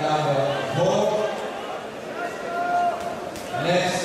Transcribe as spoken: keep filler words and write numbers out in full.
Number four. Next.